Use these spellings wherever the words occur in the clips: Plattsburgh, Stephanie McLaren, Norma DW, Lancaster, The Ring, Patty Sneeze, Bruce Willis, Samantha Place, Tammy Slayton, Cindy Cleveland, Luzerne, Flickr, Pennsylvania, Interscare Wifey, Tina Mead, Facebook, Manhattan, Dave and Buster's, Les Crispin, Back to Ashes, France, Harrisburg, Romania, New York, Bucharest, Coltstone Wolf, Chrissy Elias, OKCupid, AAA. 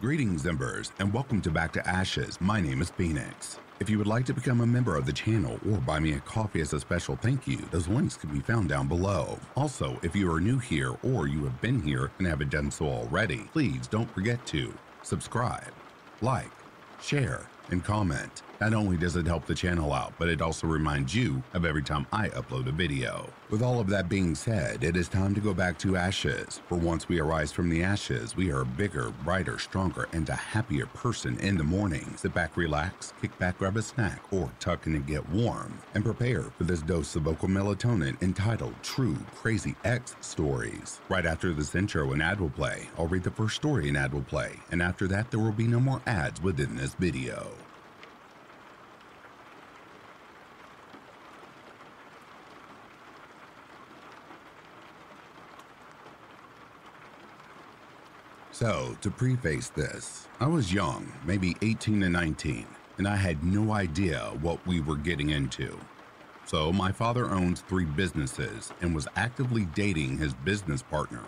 Greetings, Embers, and welcome to Back to Ashes. My name is Phoenix. If you would like to become a member of the channel or buy me a coffee as a special thank you, those links can be found down below. Also, if you are new here or you have been here and haven't done so already, please don't forget to subscribe, like, share, and comment. Not only does it help the channel out, but it also reminds you of every time I upload a video. With all of that being said, it is time to go back to ashes. For once we arise from the ashes, we are a bigger, brighter, stronger, and a happier person in the morning. Sit back, relax, kick back, grab a snack, or tuck in and get warm, and prepare for this dose of vocal melatonin entitled True Crazy X Stories. Right after this intro, an ad will play. I'll read the first story an ad will play, and after that, there will be no more ads within this video. So, to preface this, I was young, maybe 18 and 19, and I had no idea what we were getting into. So, my father owns 3 businesses and was actively dating his business partner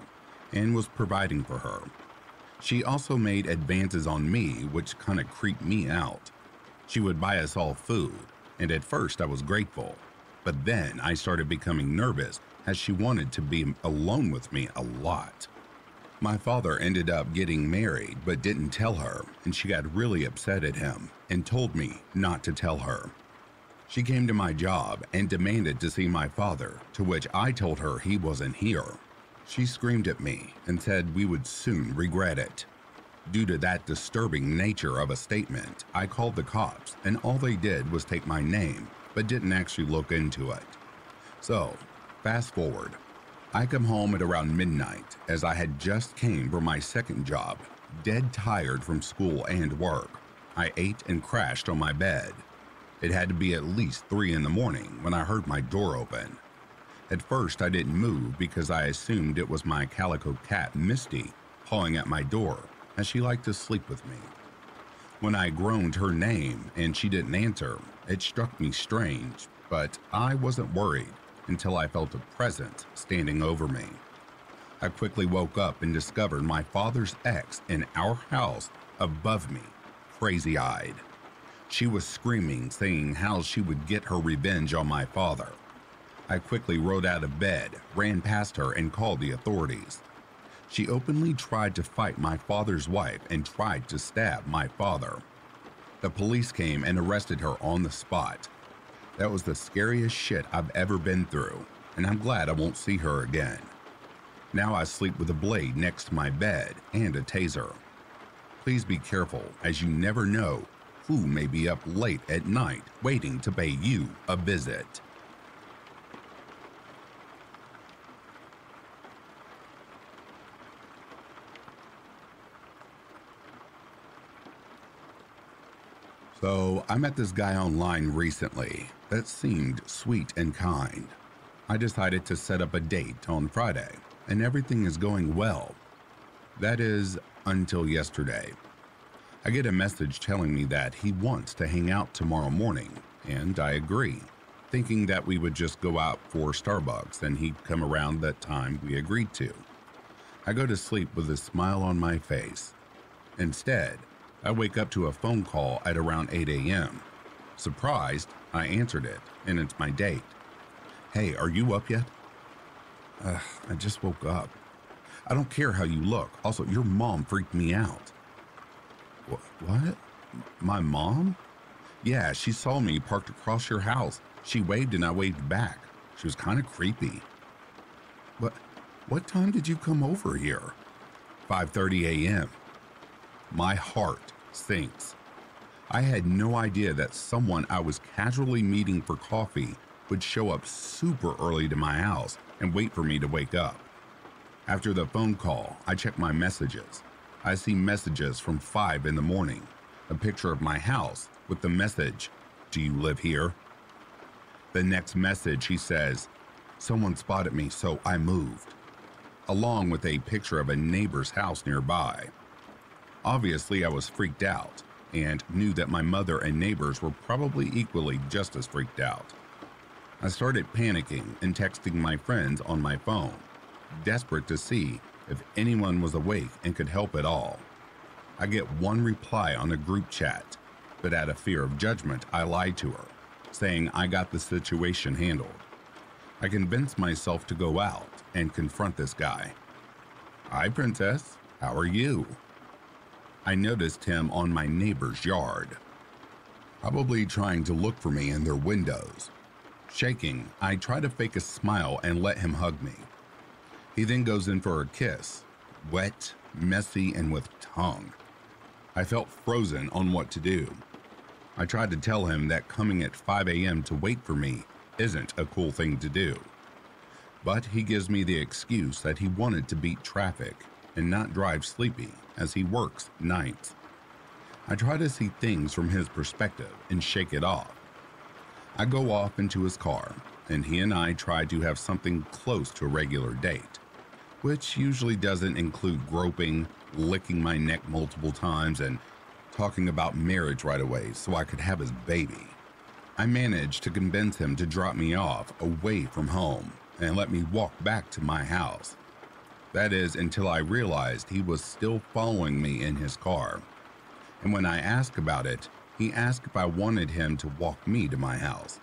and was providing for her. She also made advances on me, which kind of creeped me out. She would buy us all food, and at first I was grateful, but then I started becoming nervous as she wanted to be alone with me a lot. My father ended up getting married but didn't tell her, and she got really upset at him and told me not to tell her. She came to my job and demanded to see my father, to which I told her he wasn't here. She screamed at me and said we would soon regret it. Due to that disturbing nature of a statement, I called the cops, and all they did was take my name but didn't actually look into it. So, fast forward. I come home at around midnight, as I had just came from my second job, dead tired from school and work. I ate and crashed on my bed. It had to be at least 3 in the morning when I heard my door open. At first, I didn't move because I assumed it was my calico cat, Misty, pawing at my door, as she liked to sleep with me. When I groaned her name and she didn't answer, it struck me strange, but I wasn't worried until I felt a presence standing over me. I quickly woke up and discovered my father's ex in our house above me, crazy-eyed. She was screaming, saying how she would get her revenge on my father. I quickly rode out of bed, ran past her, and called the authorities. She openly tried to fight my father's wife and tried to stab my father. The police came and arrested her on the spot. That was the scariest shit I've ever been through, and I'm glad I won't see her again. Now I sleep with a blade next to my bed and a taser. Please be careful, as you never know who may be up late at night waiting to pay you a visit. So, I met this guy online recently that seemed sweet and kind. I decided to set up a date on Friday, and everything is going well. That is, until yesterday. I get a message telling me that he wants to hang out tomorrow morning, and I agree, thinking that we would just go out for Starbucks and he'd come around that time we agreed to. I go to sleep with a smile on my face. Instead, I wake up to a phone call at around 8 a.m. Surprised, I answered it, and it's my date. Hey, are you up yet? I just woke up. I don't care how you look. Also, your mom freaked me out. What? My mom? Yeah, she saw me parked across your house. She waved and I waved back. She was kind of creepy. But what time did you come over here? 5:30 a.m. My heart sinks. I had no idea that someone I was casually meeting for coffee would show up super early to my house and wait for me to wake up. After the phone call, I check my messages. I see messages from 5 in the morning, a picture of my house with the message, "Do you live here?" The next message, he says, "Someone spotted me, so I moved," along with a picture of a neighbor's house nearby. Obviously, I was freaked out and knew that my mother and neighbors were probably equally just as freaked out. I started panicking and texting my friends on my phone, desperate to see if anyone was awake and could help at all. I get one reply on the group chat, but out of fear of judgment, I lie to her, saying I got the situation handled. I convince myself to go out and confront this guy. "Hi, Princess. How are you?" I noticed him on my neighbor's yard, probably trying to look for me in their windows. Shaking, I try to fake a smile and let him hug me. He then goes in for a kiss, wet, messy, and with tongue. I felt frozen on what to do. I tried to tell him that coming at 5 a.m. to wait for me isn't a cool thing to do. But he gives me the excuse that he wanted to beat traffic and not drive sleepy as he works nights. I try to see things from his perspective and shake it off. I go off into his car, and he and I try to have something close to a regular date, which usually doesn't include groping, licking my neck multiple times, and talking about marriage right away so I could have his baby. I manage to convince him to drop me off away from home and let me walk back to my house. That is until I realized he was still following me in his car. And when I asked about it, he asked if I wanted him to walk me to my house.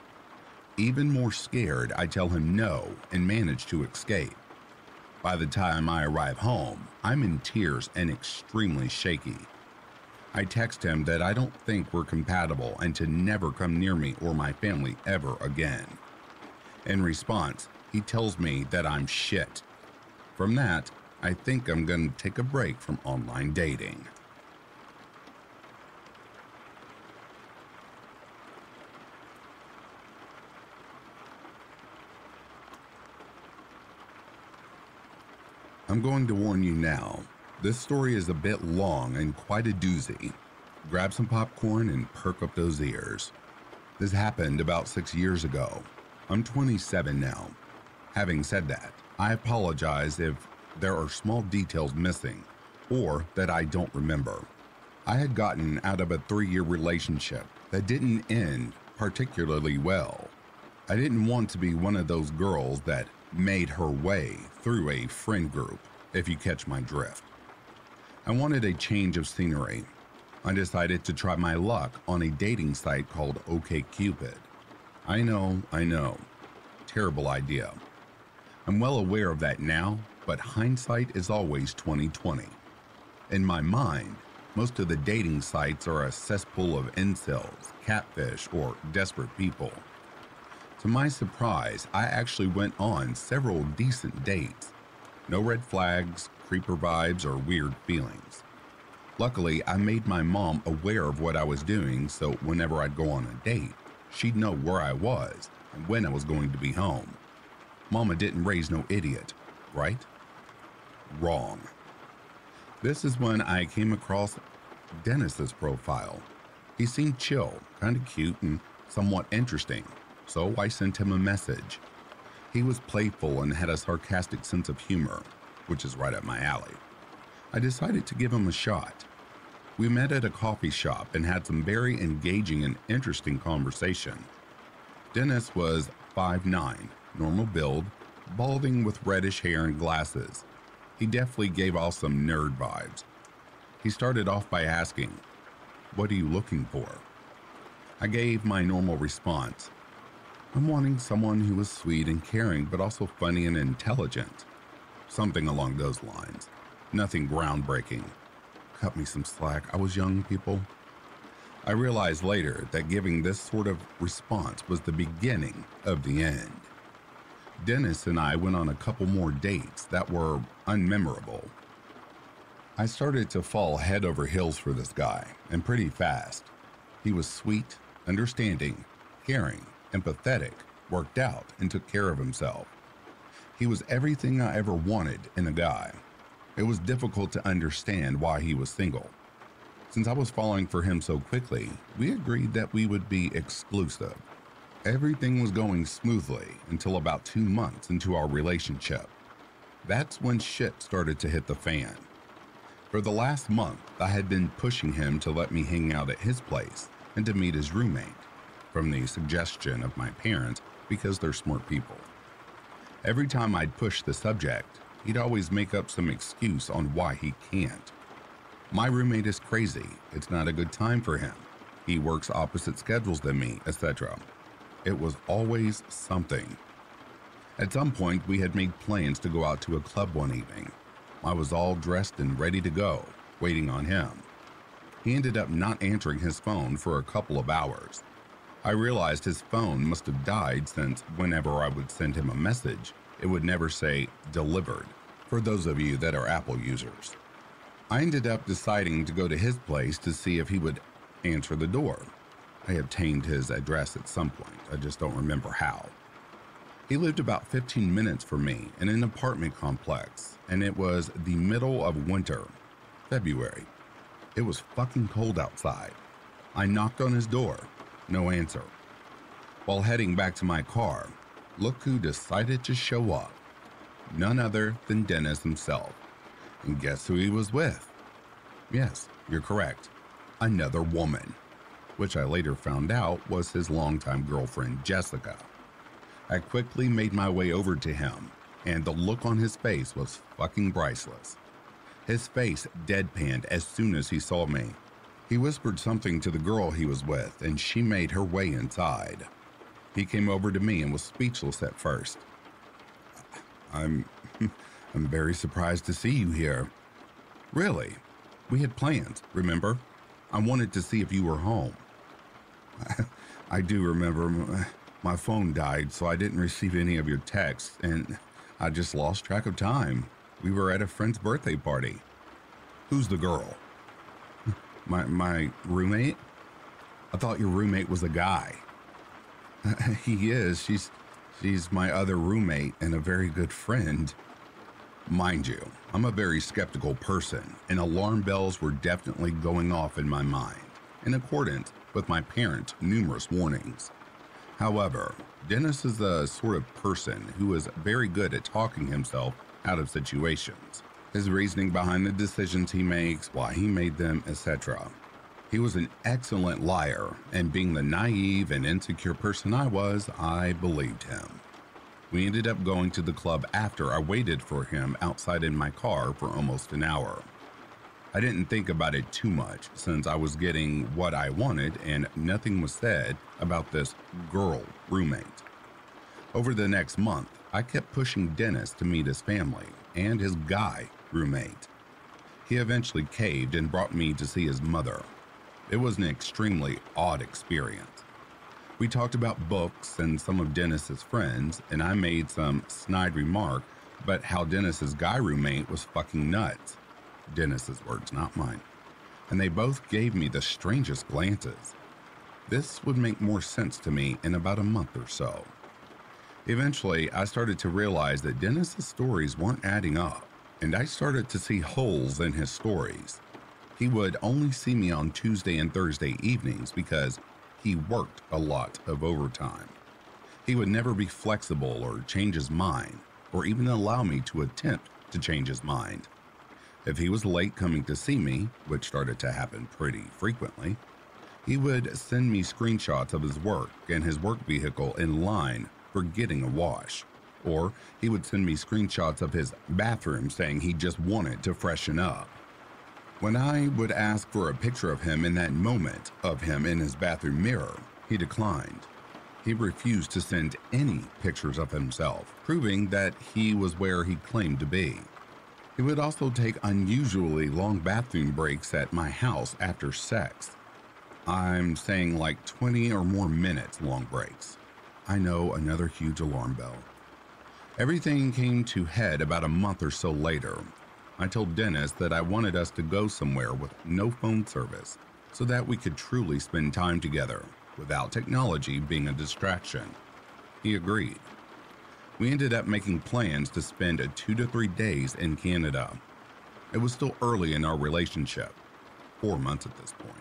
Even more scared, I tell him no and manage to escape. By the time I arrive home, I'm in tears and extremely shaky. I text him that I don't think we're compatible and to never come near me or my family ever again. In response, he tells me that I'm shit. From that, I think I'm going to take a break from online dating. I'm going to warn you now, this story is a bit long and quite a doozy. Grab some popcorn and perk up those ears. This happened about 6 years ago. I'm 27 now. Having said that, I apologize if there are small details missing or that I don't remember. I had gotten out of a 3-year relationship that didn't end particularly well. I didn't want to be one of those girls that made her way through a friend group, if you catch my drift. I wanted a change of scenery. I decided to try my luck on a dating site called OKCupid. I know, terrible idea. I'm well aware of that now, but hindsight is always 20/20. In my mind, most of the dating sites are a cesspool of incels, catfish, or desperate people. To my surprise, I actually went on several decent dates. No red flags, creeper vibes, or weird feelings. Luckily, I made my mom aware of what I was doing, so whenever I'd go on a date, she'd know where I was and when I was going to be home. Mama didn't raise no idiot, right? Wrong. This is when I came across Dennis's profile. He seemed chill, kind of cute, and somewhat interesting. So I sent him a message. He was playful and had a sarcastic sense of humor, which is right up my alley. I decided to give him a shot. We met at a coffee shop and had some very engaging and interesting conversation. Dennis was 5'9", normal build, balding with reddish hair and glasses. He definitely gave off some nerd vibes. He started off by asking, "What are you looking for?" I gave my normal response. I'm wanting someone who is sweet and caring, but also funny and intelligent. Something along those lines. Nothing groundbreaking. Cut me some slack. I was young, people. I realized later that giving this sort of response was the beginning of the end. Dennis and I went on a couple more dates that were unmemorable. I started to fall head over heels for this guy, and pretty fast. He was sweet, understanding, caring, empathetic, worked out, and took care of himself. He was everything I ever wanted in a guy. It was difficult to understand why he was single. Since I was falling for him so quickly, we agreed that we would be exclusive. Everything was going smoothly until about 2 months into our relationship. That's when shit started to hit the fan. For the last month, I had been pushing him to let me hang out at his place and to meet his roommate, from the suggestion of my parents because they're smart people. Every time I'd push the subject, he'd always make up some excuse on why he can't. My roommate is crazy. It's not a good time for him. He works opposite schedules than me, etc. It was always something. At some point, we had made plans to go out to a club one evening. I was all dressed and ready to go, waiting on him. He ended up not answering his phone for a couple of hours. I realized his phone must have died since whenever I would send him a message, it would never say delivered, for those of you that are Apple users. I ended up deciding to go to his place to see if he would answer the door. I obtained his address at some point, I just don't remember how. He lived about 15 minutes from me in an apartment complex, and it was the middle of winter, February. It was fucking cold outside. I knocked on his door, no answer. While heading back to my car, look who decided to show up. None other than Dennis himself. And guess who he was with? Yes, you're correct. Another woman, which I later found out was his longtime girlfriend, Jessica. I quickly made my way over to him, and the look on his face was fucking priceless. His face deadpanned as soon as he saw me. He whispered something to the girl he was with, and she made her way inside. He came over to me and was speechless at first. I'm very surprised to see you here. Really? We had plans, remember? I wanted to see if you were home. I do remember. My phone died, so I didn't receive any of your texts, and I just lost track of time. We were at a friend's birthday party. Who's the girl? My roommate? I thought your roommate was a guy. He is. She's my other roommate and a very good friend. Mind you, I'm a very skeptical person, and alarm bells were definitely going off in my mind, in accordance with my parents' numerous warnings. However, Dennis is the sort of person who is very good at talking himself out of situations, his reasoning behind the decisions he makes, why he made them, etc. He was an excellent liar, and being the naive and insecure person I was, I believed him. We ended up going to the club after I waited for him outside in my car for almost an hour. I didn't think about it too much since I was getting what I wanted and nothing was said about this girl roommate. Over the next month, I kept pushing Dennis to meet his family and his guy roommate. He eventually caved and brought me to see his mother. It was an extremely odd experience. We talked about books and some of Dennis's friends, and I made some snide remark about how Dennis's guy roommate was fucking nuts. Dennis's words, not mine. And they both gave me the strangest glances. This would make more sense to me in about a month or so. Eventually, I started to realize that Dennis's stories weren't adding up, and I started to see holes in his stories. He would only see me on Tuesday and Thursday evenings because he worked a lot of overtime. He would never be flexible or change his mind, or even allow me to attempt to change his mind. If he was late coming to see me, which started to happen pretty frequently, he would send me screenshots of his work and his work vehicle in line for getting a wash, or he would send me screenshots of his bathroom saying he just wanted to freshen up. When I would ask for a picture of him in that moment of him in his bathroom mirror, he declined. He refused to send any pictures of himself, proving that he was where he claimed to be. He would also take unusually long bathroom breaks at my house after sex. I'm saying like 20 or more minutes long breaks. I know, another huge alarm bell. Everything came to head about a month or so later. I told Dennis that I wanted us to go somewhere with no phone service so that we could truly spend time together without technology being a distraction. He agreed. We ended up making plans to spend 2 to 3 days in Canada. It was still early in our relationship, 4 months at this point.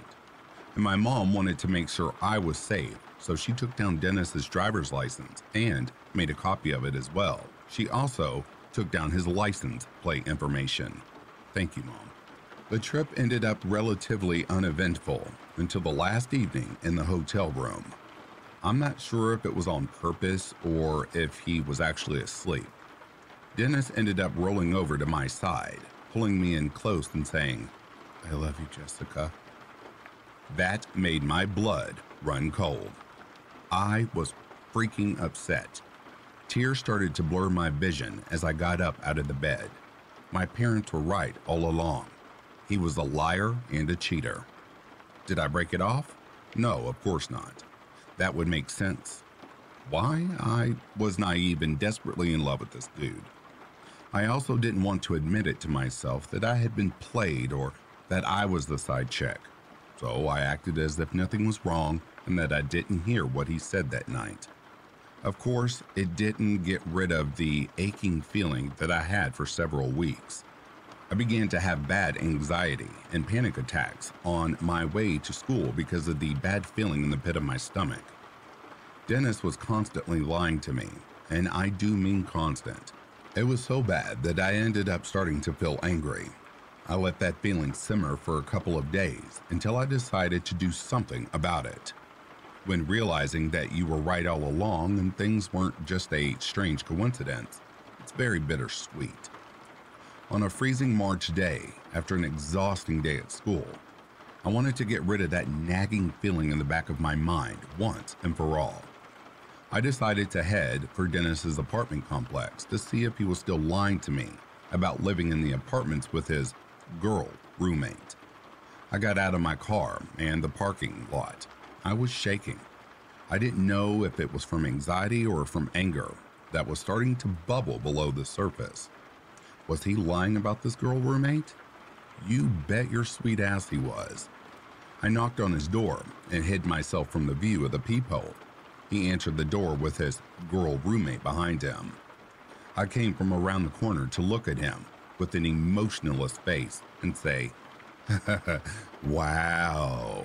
And my mom wanted to make sure I was safe, so she took down Dennis's driver's license and made a copy of it as well. She also took down his license plate information. Thank you, Mom. The trip ended up relatively uneventful until the last evening in the hotel room. I'm not sure if it was on purpose or if he was actually asleep. Dennis ended up rolling over to my side, pulling me in close and saying, I love you, Jessica. That made my blood run cold. I was freaking upset. Tears started to blur my vision as I got up out of the bed. My parents were right all along. He was a liar and a cheater. Did I break it off? No, of course not. That would make sense. Why? I was naive and desperately in love with this dude. I also didn't want to admit it to myself that I had been played or that I was the side chick. So I acted as if nothing was wrong and that I didn't hear what he said that night. Of course, it didn't get rid of the aching feeling that I had for several weeks. I began to have bad anxiety and panic attacks on my way to school because of the bad feeling in the pit of my stomach. Dennis was constantly lying to me, and I do mean constant. It was so bad that I ended up starting to feel angry. I let that feeling simmer for a couple of days until I decided to do something about it. When realizing that you were right all along and things weren't just a strange coincidence, it's very bittersweet. On a freezing March day, after an exhausting day at school, I wanted to get rid of that nagging feeling in the back of my mind once and for all. I decided to head for Dennis's apartment complex to see if he was still lying to me about living in the apartments with his girl roommate. I got out of my car and the parking lot. I was shaking. I didn't know if it was from anxiety or from anger that was starting to bubble below the surface. Was he lying about this girl roommate? You bet your sweet ass he was. I knocked on his door and hid myself from the view of the peephole. He answered the door with his girl roommate behind him. I came from around the corner to look at him with an emotionless face and say, wow.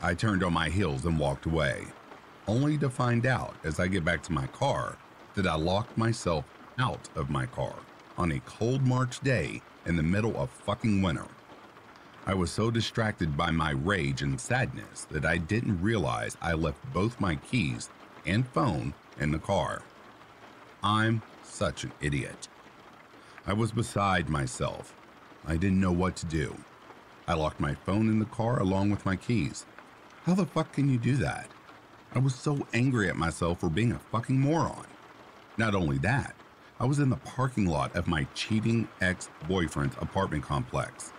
I turned on my heels and walked away, only to find out as I get back to my car that I locked myself out of my car on a cold March day in the middle of fucking winter. I was so distracted by my rage and sadness that I didn't realize I left both my keys and phone in the car. I'm such an idiot. I was beside myself. I didn't know what to do. I locked my phone in the car along with my keys. How the fuck can you do that? I was so angry at myself for being a fucking moron. Not only that, I was in the parking lot of my cheating ex-boyfriend's apartment complex.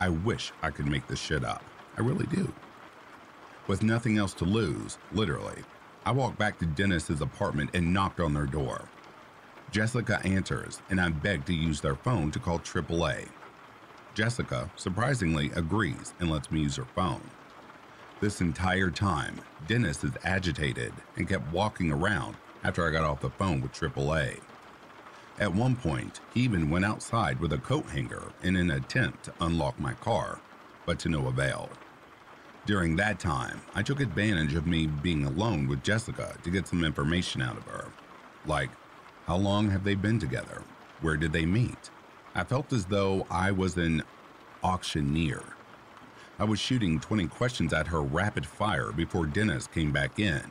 I wish I could make this shit up. I really do. With nothing else to lose, literally, I walked back to Dennis's apartment and knocked on their door. Jessica answers, and I beg to use their phone to call AAA. Jessica, surprisingly, agrees and lets me use her phone. This entire time, Dennis is agitated and kept walking around after I got off the phone with AAA. At one point, he even went outside with a coat hanger in an attempt to unlock my car, but to no avail. During that time, I took advantage of me being alone with Jessica to get some information out of her. Like, how long have they been together? Where did they meet? I felt as though I was an auctioneer. I was shooting 20 questions at her rapid fire before Dennis came back in.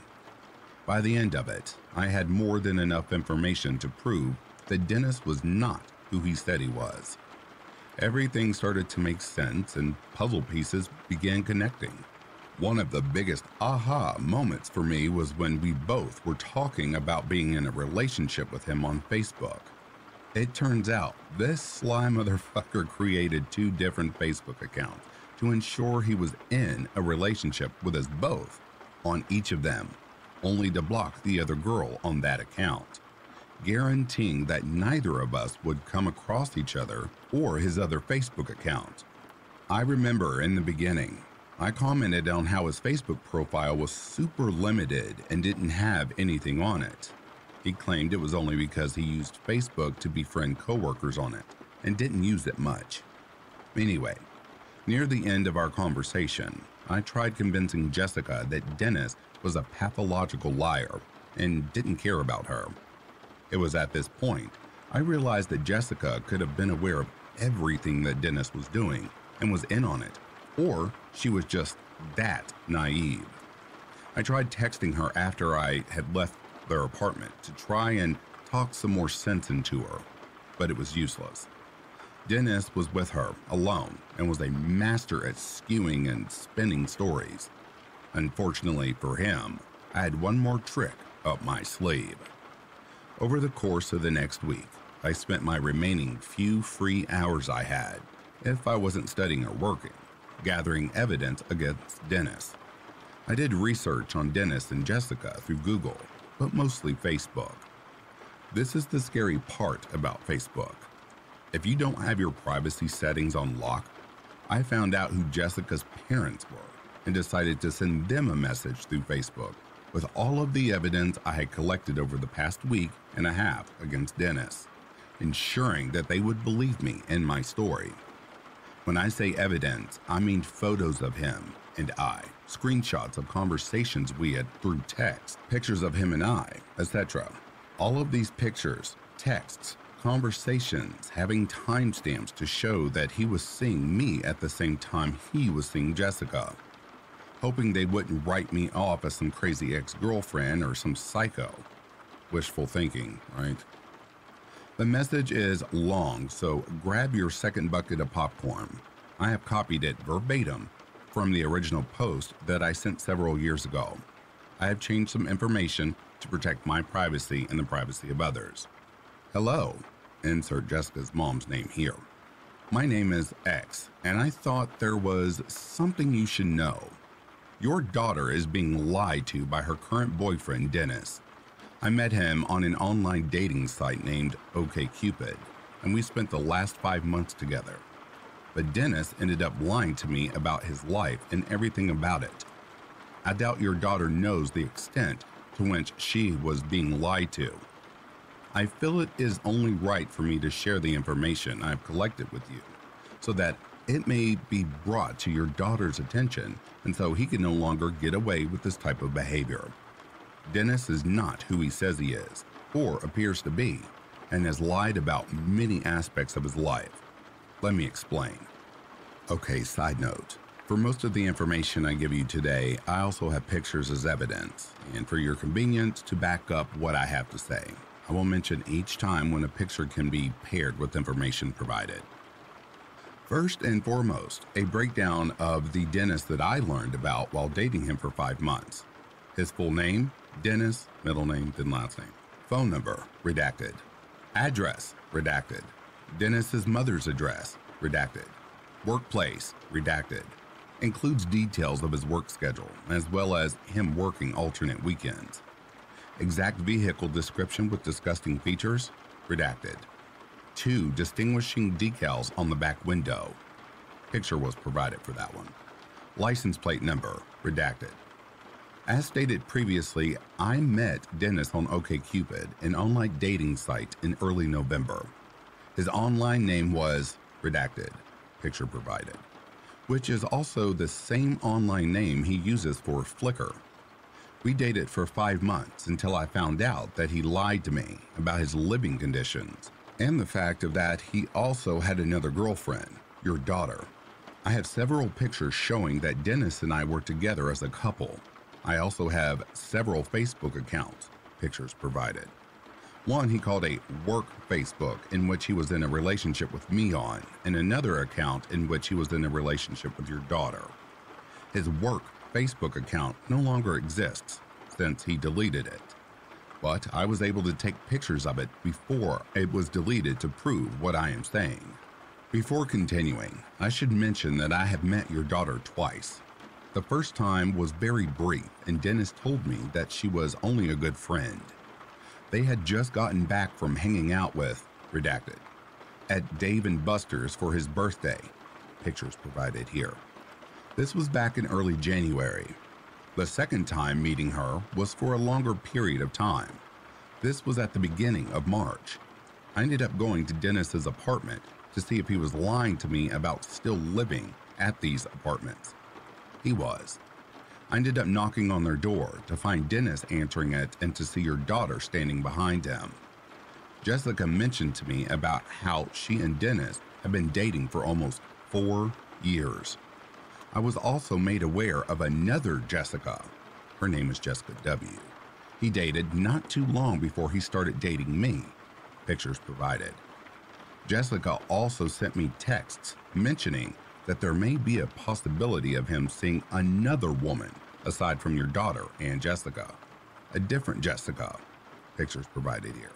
By the end of it, I had more than enough information to prove that Dennis was not who he said he was. Everything started to make sense and puzzle pieces began connecting. One of the biggest aha moments for me was when we both were talking about being in a relationship with him on Facebook. It turns out this sly motherfucker created two different Facebook accounts to ensure he was in a relationship with us both on each of them, only to block the other girl on that account, guaranteeing that neither of us would come across each other or his other Facebook account. I remember in the beginning, I commented on how his Facebook profile was super limited and didn't have anything on it. He claimed it was only because he used Facebook to befriend coworkers on it and didn't use it much. Anyway, near the end of our conversation, I tried convincing Jessica that Dennis was a pathological liar and didn't care about her. It was at this point I realized that Jessica could have been aware of everything that Dennis was doing and was in on it, or she was just that naive. I tried texting her after I had left their apartment to try and talk some more sense into her, but it was useless. Dennis was with her, alone, and was a master at skewing and spinning stories. Unfortunately for him, I had one more trick up my sleeve. Over the course of the next week, I spent my remaining few free hours I had, if I wasn't studying or working, gathering evidence against Dennis. I did research on Dennis and Jessica through Google, but mostly Facebook. This is the scary part about Facebook. If you don't have your privacy settings on lock, I found out who Jessica's parents were and decided to send them a message through Facebook with all of the evidence I had collected over the past week and a half against Dennis, ensuring that they would believe me in my story. When I say evidence, I mean photos of him and I, screenshots of conversations we had through text, pictures of him and I, etc. All of these pictures, texts, conversations, having timestamps to show that he was seeing me at the same time he was seeing Jessica. Hoping they wouldn't write me off as some crazy ex-girlfriend or some psycho. Wishful thinking, right? The message is long, so grab your second bucket of popcorn. I have copied it verbatim from the original post that I sent several years ago. I have changed some information to protect my privacy and the privacy of others. Hello, insert Jessica's mom's name here. My name is X, and I thought there was something you should know. Your daughter is being lied to by her current boyfriend, Dennis. I met him on an online dating site named OKCupid, and we spent the last 5 months together. But Dennis ended up lying to me about his life and everything about it. I doubt your daughter knows the extent to which she was being lied to. I feel it is only right for me to share the information I've collected with you so that it may be brought to your daughter's attention, and so he can no longer get away with this type of behavior. Dennis is not who he says he is, or appears to be, and has lied about many aspects of his life. Let me explain. Okay, side note. For most of the information I give you today, I also have pictures as evidence, and for your convenience, to back up what I have to say. I will mention each time when a picture can be paired with information provided. First and foremost, a breakdown of the Dennis that I learned about while dating him for 5 months. His full name, Dennis, middle name, then last name. Phone number, redacted. Address, redacted. Dennis's mother's address, redacted. Workplace, redacted. Includes details of his work schedule, as well as him working alternate weekends. Exact vehicle description with disgusting features, redacted. 2 distinguishing decals on the back window. Picture was provided for that one. License plate number, redacted. As stated previously, I met Dennis on OkCupid, an online dating site, in early November. His online name was redacted, picture provided, which is also the same online name he uses for Flickr. We dated for 5 months until I found out that he lied to me about his living conditions, and the fact of that he also had another girlfriend, your daughter. I have several pictures showing that Dennis and I were together as a couple. I also have several Facebook accounts, pictures provided. One he called a work Facebook, in which he was in a relationship with me on, and another account in which he was in a relationship with your daughter. His work Facebook account no longer exists since he deleted it. But I was able to take pictures of it before it was deleted to prove what I am saying. Before continuing, I should mention that I have met your daughter twice. The first time was very brief, and Dennis told me that she was only a good friend. They had just gotten back from hanging out with, redacted, at Dave and Buster's for his birthday, pictures provided here. This was back in early January. The second time meeting her was for a longer period of time. This was at the beginning of March. I ended up going to Dennis's apartment to see if he was lying to me about still living at these apartments. He was. I ended up knocking on their door to find Dennis answering it and to see your daughter standing behind him. Jessica mentioned to me about how she and Dennis have been dating for almost 4 years. I was also made aware of another Jessica. Her name is Jessica W. He dated not too long before he started dating me. Pictures provided. Jessica also sent me texts mentioning that there may be a possibility of him seeing another woman aside from your daughter and Jessica, a different Jessica, pictures provided here.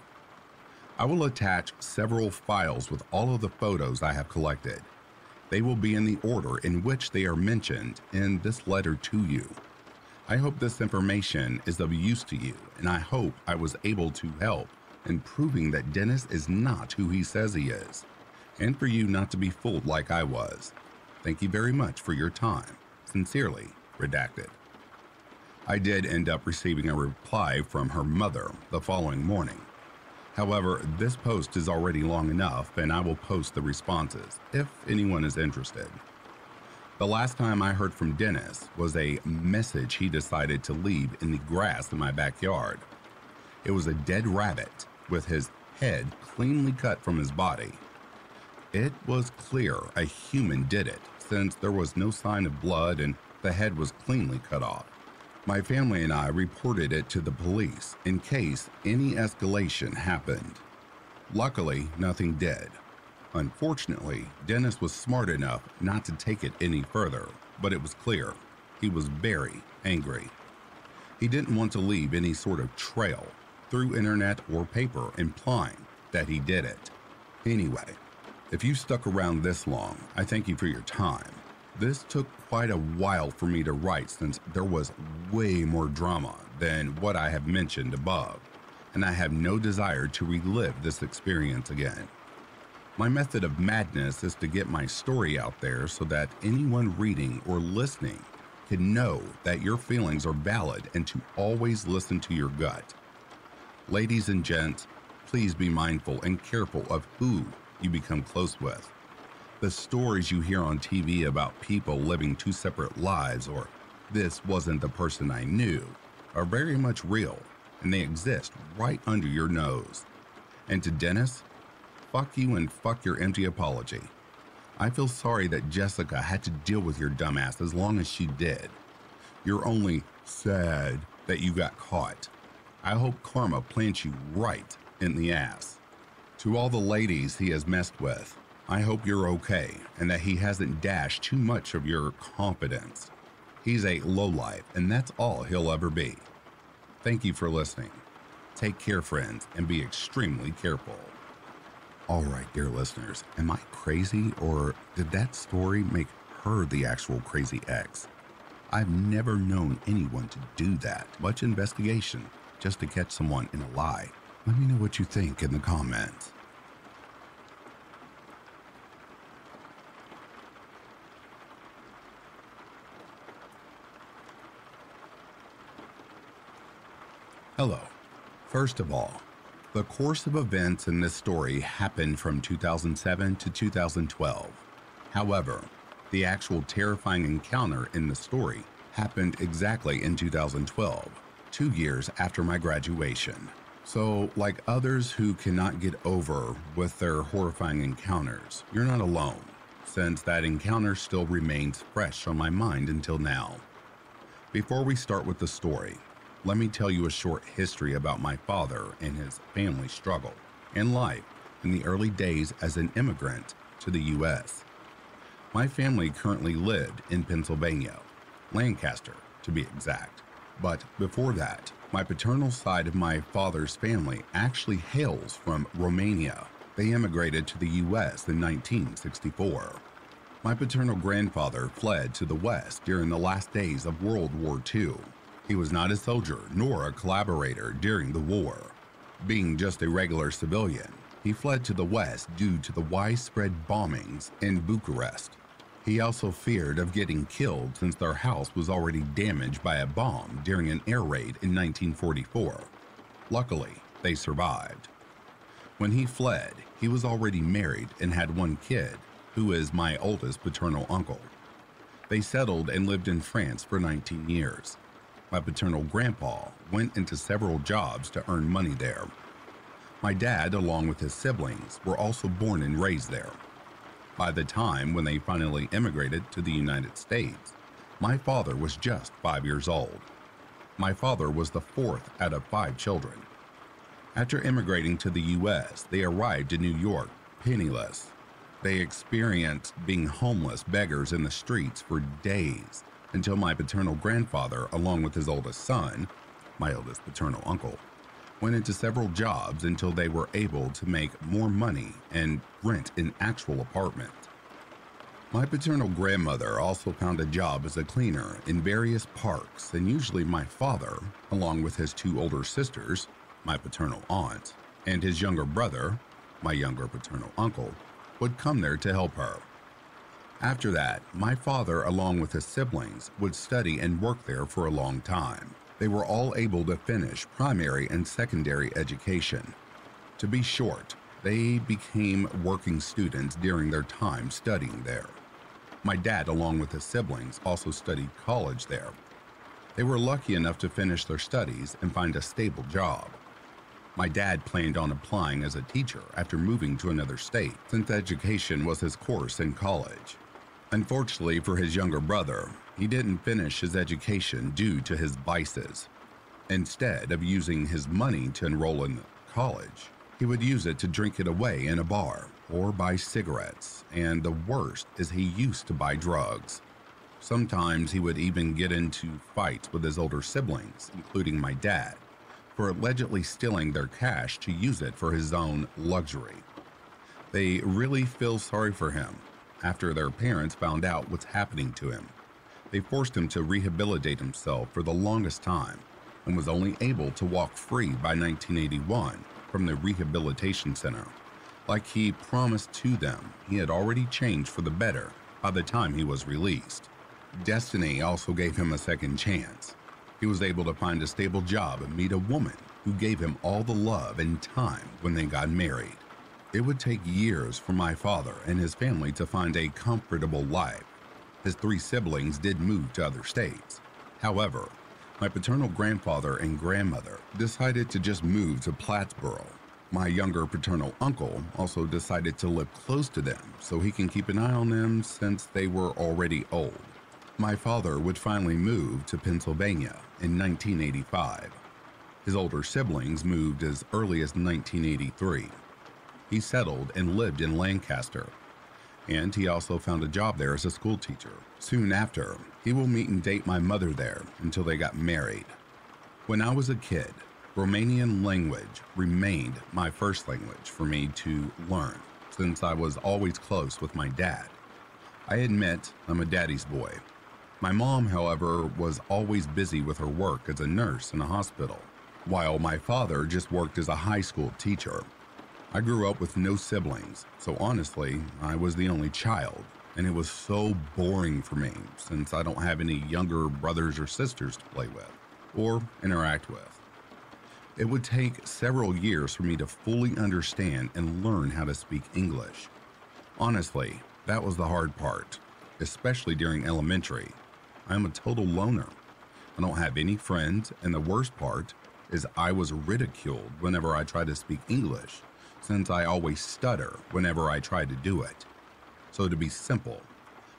I will attach several files with all of the photos I have collected. They will be in the order in which they are mentioned in this letter to you. I hope this information is of use to you, and I hope I was able to help in proving that Dennis is not who he says he is, and for you not to be fooled like I was. Thank you very much for your time. Sincerely, Redacted. I did end up receiving a reply from her mother the following morning. However, this post is already long enough, and I will post the responses if anyone is interested. The last time I heard from Dennis was a message he decided to leave in the grass in my backyard. It was a dead rabbit with his head cleanly cut from his body. It was clear a human did it, since there was no sign of blood and the head was cleanly cut off. My family and I reported it to the police in case any escalation happened. Luckily, nothing did. Unfortunately, Dennis was smart enough not to take it any further, but it was clear he was very angry. He didn't want to leave any sort of trail through internet or paper implying that he did it. Anyway, if you stuck around this long, I thank you for your time. This took quite a while for me to write since there was way more drama than what I have mentioned above, and I have no desire to relive this experience again. My method of madness is to get my story out there so that anyone reading or listening can know that your feelings are valid and to always listen to your gut. Ladies and gents, please be mindful and careful of who you become close with. The stories you hear on TV about people living two separate lives or this wasn't the person I knew are very much real, and they exist right under your nose. And to Dennis, fuck you and fuck your empty apology. I feel sorry that Jessica had to deal with your dumbass as long as she did. You're only sad that you got caught. I hope karma plants you right in the ass. To all the ladies he has messed with, I hope you're okay and that he hasn't dashed too much of your confidence. He's a lowlife, and that's all he'll ever be. Thank you for listening. Take care, friends, and be extremely careful. All right, dear listeners, am I crazy, or did that story make her the actual crazy ex? I've never known anyone to do that much investigation just to catch someone in a lie. Let me know what you think in the comments. Hello. First of all, the course of events in this story happened from 2007 to 2012. However, the actual terrifying encounter in the story happened exactly in 2012, 2 years after my graduation. So, like others who cannot get over with their horrifying encounters, you're not alone, since that encounter still remains fresh on my mind until now. Before we start with the story, let me tell you a short history about my father and his family struggle and life in the early days as an immigrant to the U.S. My family currently lived in Pennsylvania, Lancaster to be exact. But before that, my paternal side of my father's family actually hails from Romania. They immigrated to the U.S. in 1964. My paternal grandfather fled to the West during the last days of World War II. He was not a soldier nor a collaborator during the war. Being just a regular civilian, he fled to the West due to the widespread bombings in Bucharest. He also feared of getting killed since their house was already damaged by a bomb during an air raid in 1944. Luckily, they survived. When he fled, he was already married and had one kid, who is my oldest paternal uncle. They settled and lived in France for 19 years. My paternal grandpa went into several jobs to earn money there. My dad, along with his siblings, were also born and raised there. By the time when they finally immigrated to the United States, my father was just 5 years old. My father was the fourth out of 5 children. After immigrating to the U.S., they arrived in New York, penniless. They experienced being homeless beggars in the streets for days until my paternal grandfather, along with his oldest son, my oldest paternal uncle, went into several jobs until they were able to make more money and rent an actual apartment. My paternal grandmother also found a job as a cleaner in various parks, and usually my father, along with his two older sisters, my paternal aunt, and his younger brother, my younger paternal uncle, would come there to help her. After that, my father, along with his siblings, would study and work there for a long time. They were all able to finish primary and secondary education. To be short, they became working students during their time studying there. My dad, along with his siblings, also studied college there. They were lucky enough to finish their studies and find a stable job. My dad planned on applying as a teacher after moving to another state, since education was his course in college. Unfortunately for his younger brother, he didn't finish his education due to his vices. Instead of using his money to enroll in college, he would use it to drink it away in a bar or buy cigarettes, and the worst is he used to buy drugs. Sometimes he would even get into fights with his older siblings, including my dad, for allegedly stealing their cash to use it for his own luxury. They really feel sorry for him. After their parents found out what's happening to him, they forced him to rehabilitate himself for the longest time and was only able to walk free by 1981 from the rehabilitation center. Like he promised to them, he had already changed for the better by the time he was released. Destiny also gave him a second chance. He was able to find a stable job and meet a woman who gave him all the love and time when they got married. It would take years for my father and his family to find a comfortable life. His three siblings did move to other states. However, my paternal grandfather and grandmother decided to just move to Plattsburgh. My younger paternal uncle also decided to live close to them so he can keep an eye on them since they were already old. My father would finally move to Pennsylvania in 1985. His older siblings moved as early as 1983. He settled and lived in Lancaster, and he also found a job there as a school teacher. Soon after, he will meet and date my mother there until they got married. When I was a kid, Romanian language remained my first language for me to learn, since I was always close with my dad. I admit I'm a daddy's boy. My mom, however, was always busy with her work as a nurse in a hospital, while my father just worked as a high school teacher. I grew up with no siblings, so honestly, I was the only child, and it was so boring for me since I don't have any younger brothers or sisters to play with or interact with. It would take several years for me to fully understand and learn how to speak English. Honestly, that was the hard part, especially during elementary. I am a total loner. I don't have any friends, and the worst part is I was ridiculed whenever I tried to speak English, since I always stutter whenever I try to do it. So to be simple,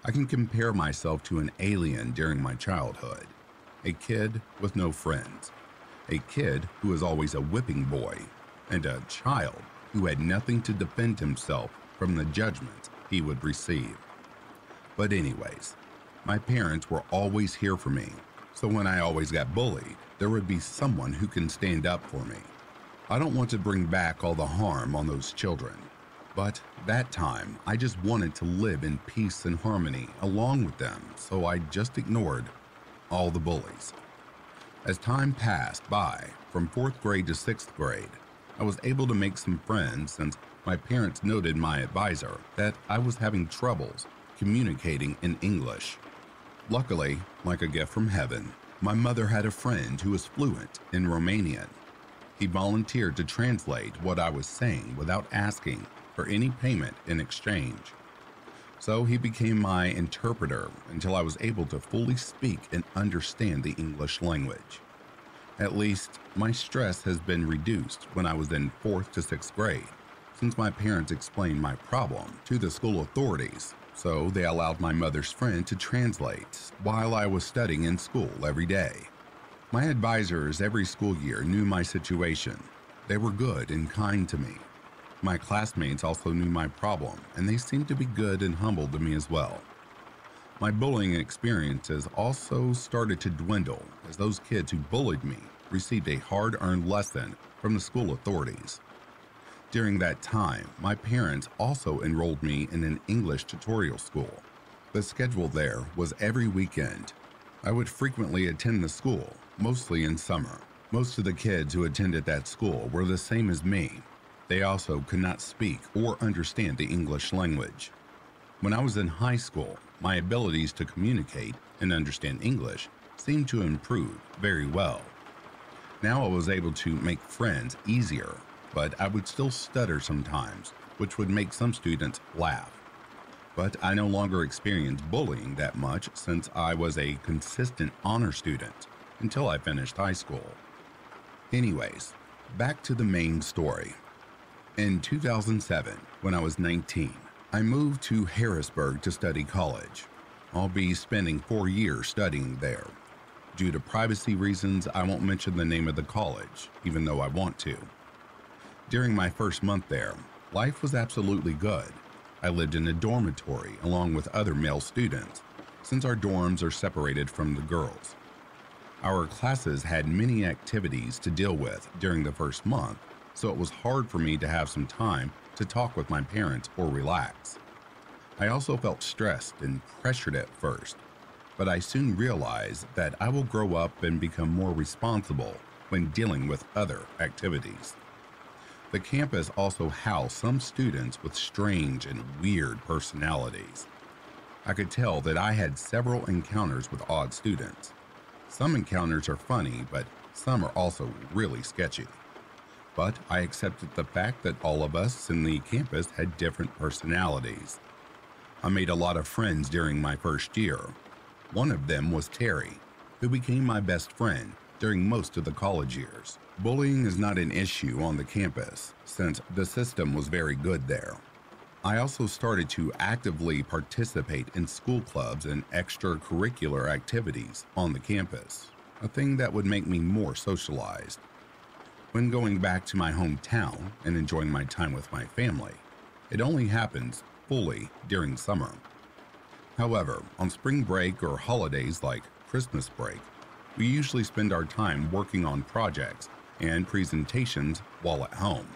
I can compare myself to an alien during my childhood, a kid with no friends, a kid who was always a whipping boy, and a child who had nothing to defend himself from the judgment he would receive. But anyways, my parents were always here for me, so when I always got bullied, there would be someone who can stand up for me. I don't want to bring back all the harm on those children, but that time I just wanted to live in peace and harmony along with them, so I just ignored all the bullies. As time passed by, from 4th grade to 6th grade, I was able to make some friends since my parents noted my advisor that I was having troubles communicating in English. Luckily, like a gift from heaven, my mother had a friend who was fluent in Romanian. He volunteered to translate what I was saying without asking for any payment in exchange. So he became my interpreter until I was able to fully speak and understand the English language. At least, my stress has been reduced when I was in 4th to 6th grade, since my parents explained my problem to the school authorities, so they allowed my mother's friend to translate while I was studying in school every day. My advisors every school year knew my situation. They were good and kind to me. My classmates also knew my problem, and they seemed to be good and humble to me as well. My bullying experiences also started to dwindle as those kids who bullied me received a hard-earned lesson from the school authorities. During that time, my parents also enrolled me in an English tutorial school. The schedule there was every weekend. I would frequently attend the school, mostly in summer. Most of the kids who attended that school were the same as me. They also could not speak or understand the English language. When I was in high school, my abilities to communicate and understand English seemed to improve very well. Now I was able to make friends easier, but I would still stutter sometimes, which would make some students laugh. But I no longer experienced bullying that much since I was a consistent honor student until I finished high school. Anyways, back to the main story. In 2007, when I was 19, I moved to Harrisburg to study college. I'll be spending 4 years studying there. Due to privacy reasons, I won't mention the name of the college, even though I want to. During my first month there, life was absolutely good. I lived in a dormitory along with other male students, since our dorms are separated from the girls. Our classes had many activities to deal with during the first month, so it was hard for me to have some time to talk with my parents or relax. I also felt stressed and pressured at first, but I soon realized that I will grow up and become more responsible when dealing with other activities. The campus also housed some students with strange and weird personalities. I could tell that I had several encounters with odd students. Some encounters are funny, but some are also really sketchy. But I accepted the fact that all of us in the campus had different personalities. I made a lot of friends during my first year. One of them was Terry, who became my best friend during most of the college years. Bullying is not an issue on the campus, since the system was very good there. I also started to actively participate in school clubs and extracurricular activities on the campus, a thing that would make me more socialized. When going back to my hometown and enjoying my time with my family, it only happens fully during summer. However, on spring break or holidays like Christmas break, we usually spend our time working on projects and presentations while at home.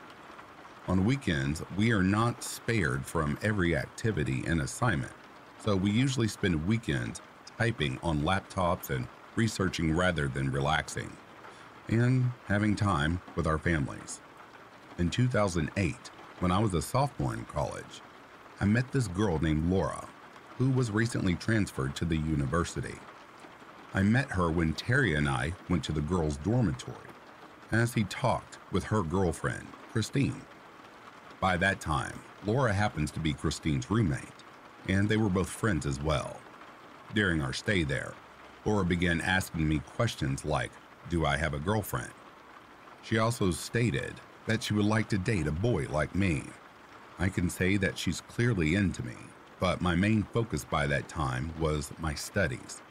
On weekends, we are not spared from every activity and assignment, so we usually spend weekends typing on laptops and researching rather than relaxing and having time with our families. In 2008, when I was a sophomore in college, I met this girl named Laura, who was recently transferred to the university. I met her when Terry and I went to the girls' dormitory, as he talked with her girlfriend, Christine. By that time, Laura happens to be Christine's roommate, and they were both friends as well. During our stay there, Laura began asking me questions like, "Do I have a girlfriend?" She also stated that she would like to date a boy like me. I can say that she's clearly into me, but my main focus by that time was my studies.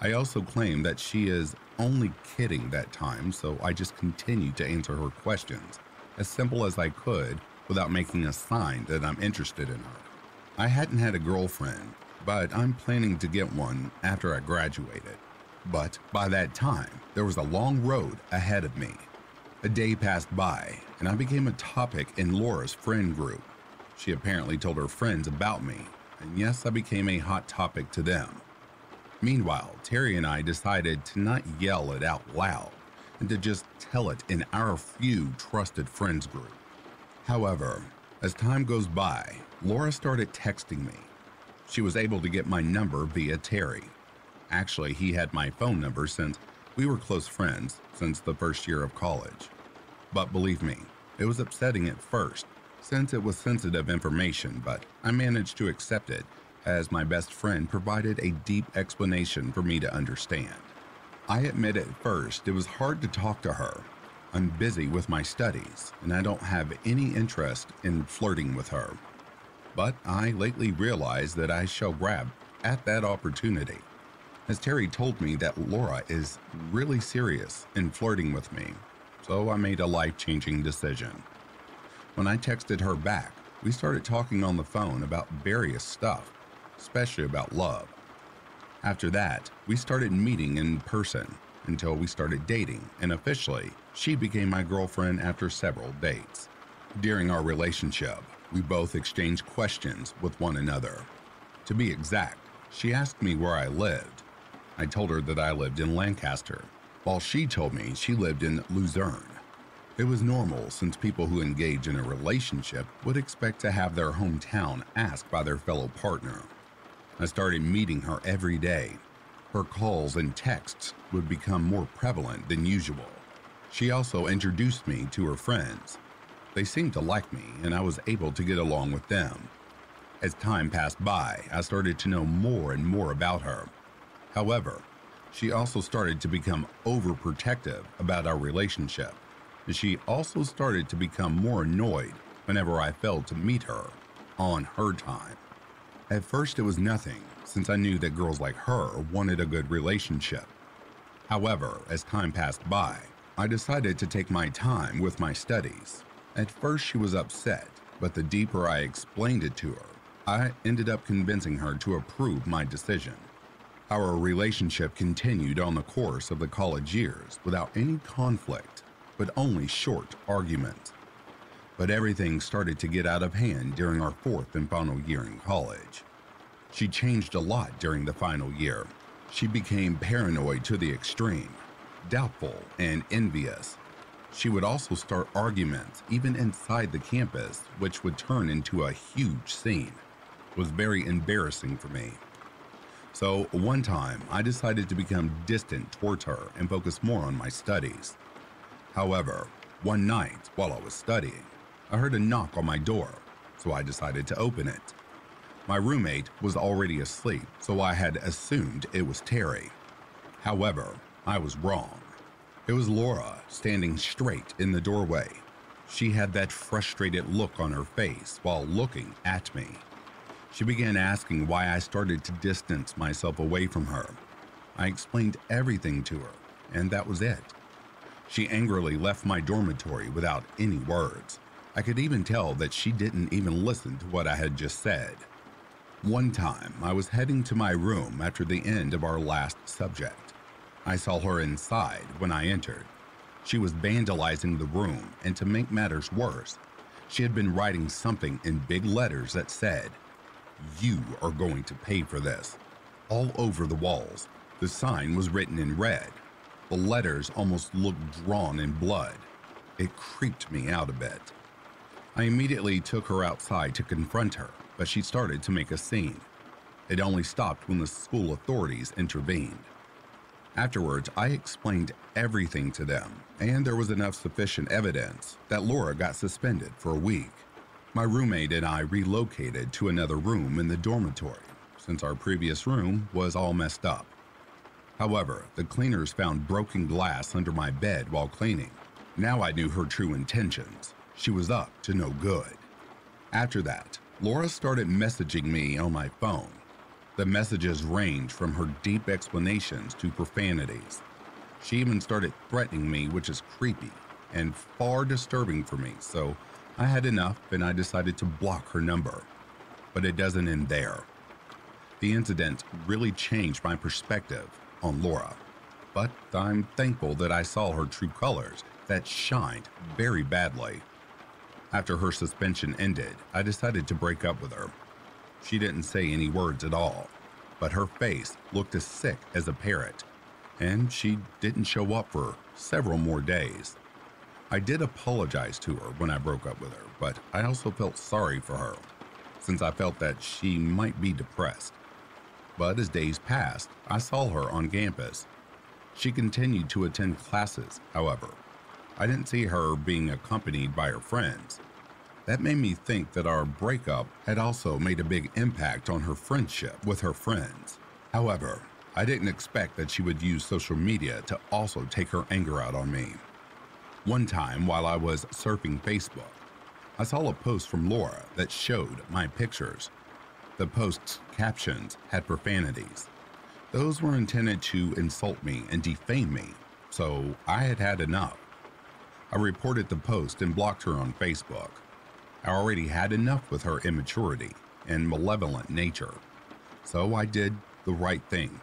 I also claimed that she is only kidding that time, so I just continued to answer her questions as simple as I could without making a sign that I'm interested in her. I hadn't had a girlfriend, but I'm planning to get one after I graduated. But by that time, there was a long road ahead of me. A day passed by, and I became a topic in Laura's friend group. She apparently told her friends about me, and yes, I became a hot topic to them. Meanwhile, Terry and I decided to not yell it out loud, and to just tell it in our few trusted friends group. However, as time goes by, Laura started texting me. She was able to get my number via Terry. Actually, he had my phone number since we were close friends since the first year of college. But believe me, it was upsetting at first since it was sensitive information, but I managed to accept it as my best friend provided a deep explanation for me to understand. I admit at first it was hard to talk to her. I'm busy with my studies and I don't have any interest in flirting with her. But I lately realized that I shall grab at that opportunity, as Terry told me that Laura is really serious in flirting with me, so I made a life-changing decision. When I texted her back, we started talking on the phone about various stuff, especially about love. After that, we started meeting in person until we started dating, and officially, she became my girlfriend after several dates. During our relationship, we both exchanged questions with one another. To be exact, she asked me where I lived. I told her that I lived in Lancaster, while she told me she lived in Luzerne. It was normal since people who engage in a relationship would expect to have their hometown asked by their fellow partner. I started meeting her every day. Her calls and texts would become more prevalent than usual. She also introduced me to her friends. They seemed to like me, and I was able to get along with them. As time passed by, I started to know more and more about her. However, she also started to become overprotective about our relationship. She also started to become more annoyed whenever I failed to meet her on her time. At first, it was nothing, since I knew that girls like her wanted a good relationship. However, as time passed by, I decided to take my time with my studies. At first, she was upset, but the deeper I explained it to her, I ended up convincing her to approve my decision. Our relationship continued on the course of the college years without any conflict, but only short arguments. But everything started to get out of hand during our fourth and final year in college. She changed a lot during the final year. She became paranoid to the extreme, doubtful, and envious. She would also start arguments even inside the campus, which would turn into a huge scene. It was very embarrassing for me. So one time, I decided to become distant towards her and focus more on my studies. However, one night while I was studying, I heard a knock on my door, so I decided to open it. My roommate was already asleep, so I had assumed it was Terry. However, I was wrong. It was Laura standing straight in the doorway. She had that frustrated look on her face while looking at me. She began asking why I started to distance myself away from her. I explained everything to her, and that was it. She angrily left my dormitory without any words. I could even tell that she didn't even listen to what I had just said. One time, I was heading to my room after the end of our last subject. I saw her inside when I entered. She was vandalizing the room, and to make matters worse, she had been writing something in big letters that said, "You are going to pay for this," all over the walls. The sign was written in red. The letters almost looked drawn in blood. It creeped me out a bit. I immediately took her outside to confront her, but she started to make a scene. It only stopped when the school authorities intervened. Afterwards, I explained everything to them, and there was enough sufficient evidence that Laura got suspended for a week. My roommate and I relocated to another room in the dormitory, since our previous room was all messed up. However, the cleaners found broken glass under my bed while cleaning. Now I knew her true intentions. She was up to no good. After that, Laura started messaging me on my phone. The messages ranged from her deep explanations to profanities. She even started threatening me, which is creepy and far disturbing for me, so I had enough and I decided to block her number. But it doesn't end there. The incident really changed my perspective on Laura, but I'm thankful that I saw her true colors that shined very badly. After her suspension ended, I decided to break up with her. She didn't say any words at all, but her face looked as sick as a parrot, and she didn't show up for several more days. I did apologize to her when I broke up with her, but I also felt sorry for her, since I felt that she might be depressed. But as days passed, I saw her on campus. She continued to attend classes, however. I didn't see her being accompanied by her friends. That made me think that our breakup had also made a big impact on her friendship with her friends. However, I didn't expect that she would use social media to also take her anger out on me. One time while I was surfing Facebook, I saw a post from Laura that showed my pictures. The post's captions had profanities. Those were intended to insult me and defame me, so I had had enough. I reported the post and blocked her on Facebook. I already had enough with her immaturity and malevolent nature, so I did the right thing.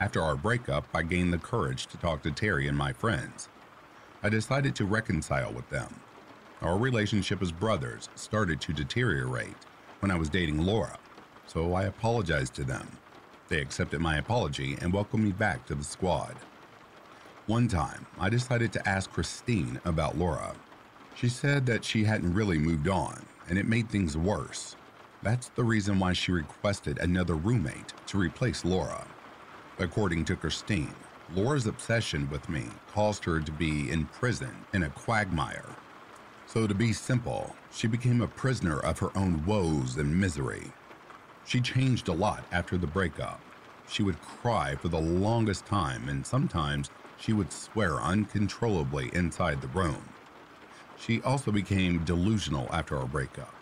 After our breakup, I gained the courage to talk to Terry and my friends. I decided to reconcile with them. Our relationship as brothers started to deteriorate when I was dating Laura, so I apologized to them. They accepted my apology and welcomed me back to the squad. One time, I decided to ask Christine about Laura. She said that she hadn't really moved on, and it made things worse. That's the reason why she requested another roommate to replace Laura. According to Christine, Laura's obsession with me caused her to be in prison in a quagmire. So to be simple, she became a prisoner of her own woes and misery. She changed a lot after the breakup. She would cry for the longest time, and sometimes she would swear uncontrollably inside the room. She also became delusional after our breakup.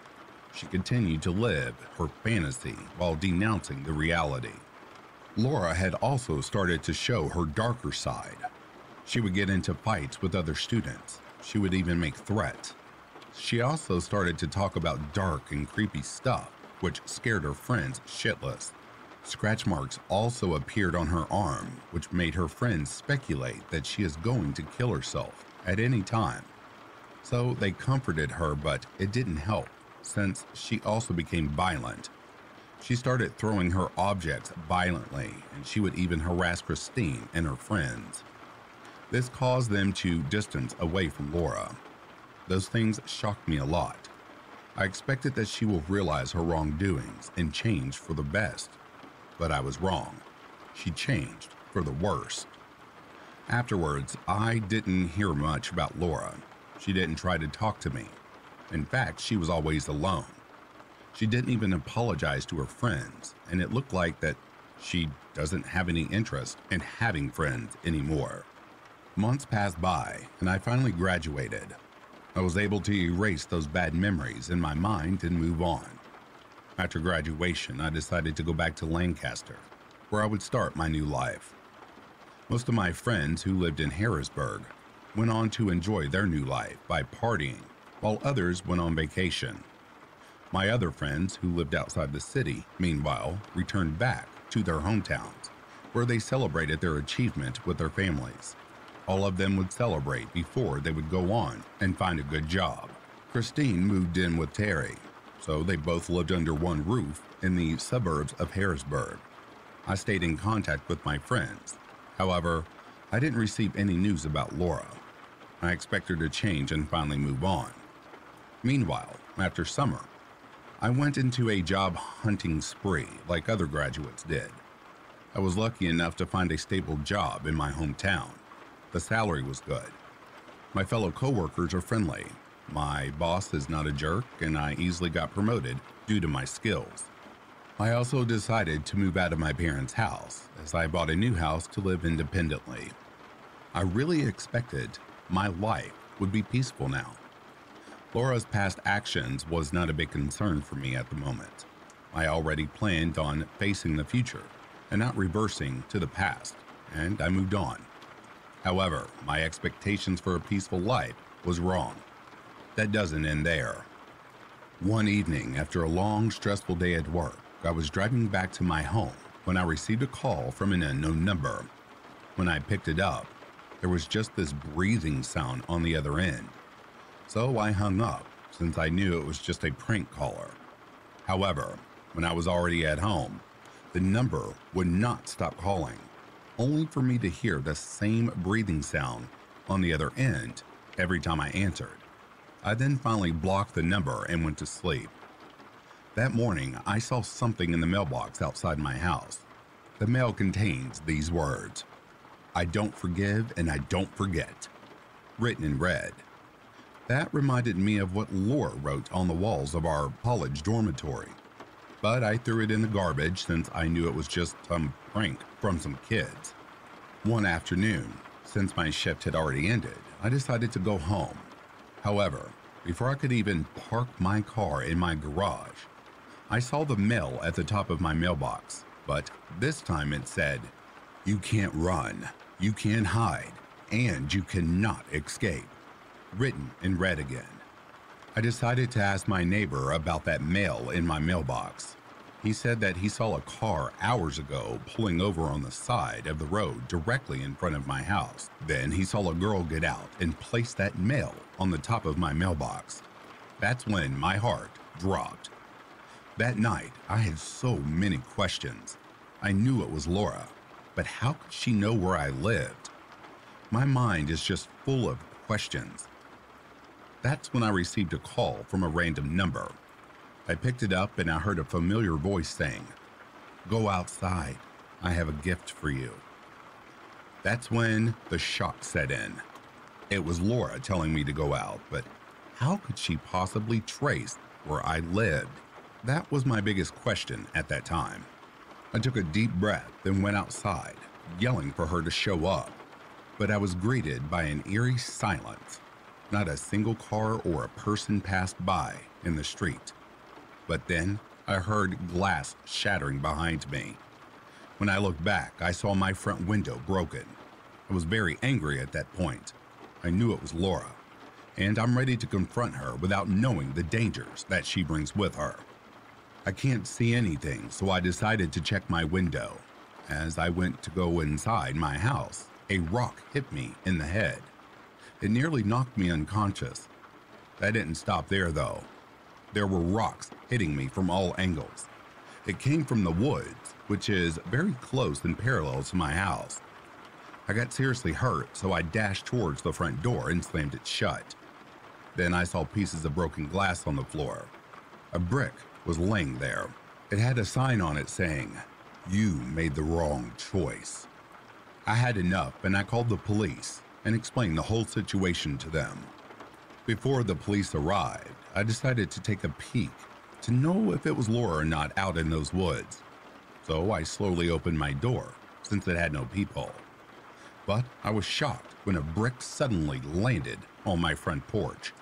She continued to live her fantasy while denouncing the reality. Laura had also started to show her darker side. She would get into fights with other students. She would even make threats. She also started to talk about dark and creepy stuff, which scared her friends shitless. Scratch marks also appeared on her arm, which made her friends speculate that she is going to kill herself at any time. So they comforted her, but it didn't help, since she also became violent. She started throwing her objects violently, and she would even harass Christine and her friends. This caused them to distance away from Laura. Those things shocked me a lot. I expected that she will realize her wrongdoings and change for the best, but I was wrong. She changed for the worst. Afterwards, I didn't hear much about Laura. She didn't try to talk to me. In fact, she was always alone. She didn't even apologize to her friends, and it looked like that she doesn't have any interest in having friends anymore. Months passed by, and I finally graduated. I was able to erase those bad memories in my mind and move on. After graduation, I decided to go back to Lancaster, where I would start my new life. Most of my friends who lived in Harrisburg went on to enjoy their new life by partying, while others went on vacation. My other friends who lived outside the city, meanwhile, returned back to their hometowns, where they celebrated their achievement with their families. All of them would celebrate before they would go on and find a good job. Christine moved in with Terry, so they both lived under one roof in the suburbs of Harrisburg. I stayed in contact with my friends. However, I didn't receive any news about Laura. I expect her to change and finally move on. Meanwhile, after summer, I went into a job hunting spree like other graduates did. I was lucky enough to find a stable job in my hometown. The salary was good. My fellow coworkers are friendly. My boss is not a jerk, and I easily got promoted due to my skills. I also decided to move out of my parents' house as I bought a new house to live independently. I really expected my life would be peaceful now. Laura's past actions was not a big concern for me at the moment. I already planned on facing the future and not reversing to the past, and I moved on. However, my expectations for a peaceful life was wrong. That doesn't end there. One evening, after a long, stressful day at work, I was driving back to my home when I received a call from an unknown number. When I picked it up, there was just this breathing sound on the other end. So I hung up, since I knew it was just a prank caller. However, when I was already at home, the number would not stop calling, only for me to hear the same breathing sound on the other end every time I answered. I then finally blocked the number and went to sleep. That morning, I saw something in the mailbox outside my house. The mail contains these words, "I don't forgive and I don't forget," written in red. That reminded me of what Laura wrote on the walls of our college dormitory, but I threw it in the garbage since I knew it was just some prank from some kids. One afternoon, since my shift had already ended, I decided to go home. However, before I could even park my car in my garage, I saw the mail at the top of my mailbox, but this time it said, "You can't run, you can't hide, and you cannot escape," written in red again. I decided to ask my neighbor about that mail in my mailbox. He said that he saw a car hours ago pulling over on the side of the road directly in front of my house. Then he saw a girl get out and place that mail on the top of my mailbox. That's when my heart dropped. That night, I had so many questions. I knew it was Laura, but how could she know where I lived? My mind is just full of questions. That's when I received a call from a random number. I picked it up and I heard a familiar voice saying, "Go outside, I have a gift for you." That's when the shock set in. It was Laura telling me to go out, but how could she possibly trace where I lived? That was my biggest question at that time. I took a deep breath and went outside, yelling for her to show up. But I was greeted by an eerie silence. Not a single car or a person passed by in the street. But then I heard glass shattering behind me. When I looked back, I saw my front window broken. I was very angry at that point. I knew it was Laura, and I'm ready to confront her without knowing the dangers that she brings with her. I can't see anything, so I decided to check my window. As I went to go inside my house, a rock hit me in the head. It nearly knocked me unconscious. That didn't stop there, though. There were rocks hitting me from all angles. It came from the woods, which is very close and parallel to my house. I got seriously hurt, so I dashed towards the front door and slammed it shut. Then I saw pieces of broken glass on the floor. A brick was laying there. It had a sign on it saying, "You made the wrong choice." I had enough and I called the police and explained the whole situation to them. Before the police arrived, I decided to take a peek to know if it was Laura or not out in those woods. So I slowly opened my door since it had no peephole. But I was shocked when a brick suddenly landed on my front porch.